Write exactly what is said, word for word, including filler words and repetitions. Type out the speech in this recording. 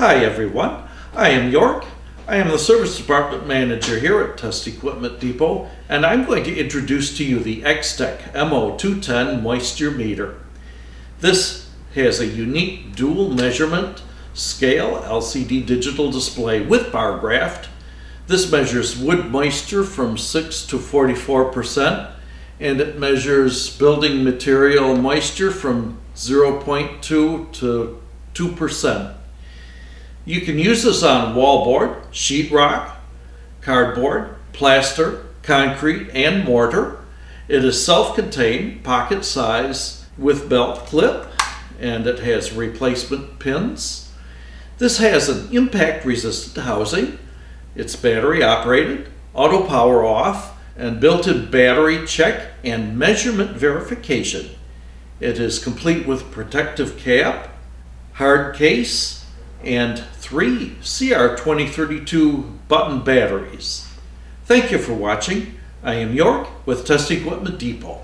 Hi everyone, I am York. I am the Service Department Manager here at Test Equipment Depot, and I'm going to introduce to you the Extech M O two ten Moisture Meter. This has a unique dual measurement scale L C D digital display with bar graft. This measures wood moisture from six to forty-four percent, and it measures building material moisture from zero point two to two percent. You can use this on wallboard, sheetrock, cardboard, plaster, concrete, and mortar. It is self-contained, pocket size, with belt clip, and it has replacement pins. This has an impact-resistant housing. It's battery operated, auto power off, and built-in battery check and measurement verification. It is complete with protective cap, hard case, and three C R twenty thirty-two button batteries. Thank you for watching. I am York with Test Equipment Depot.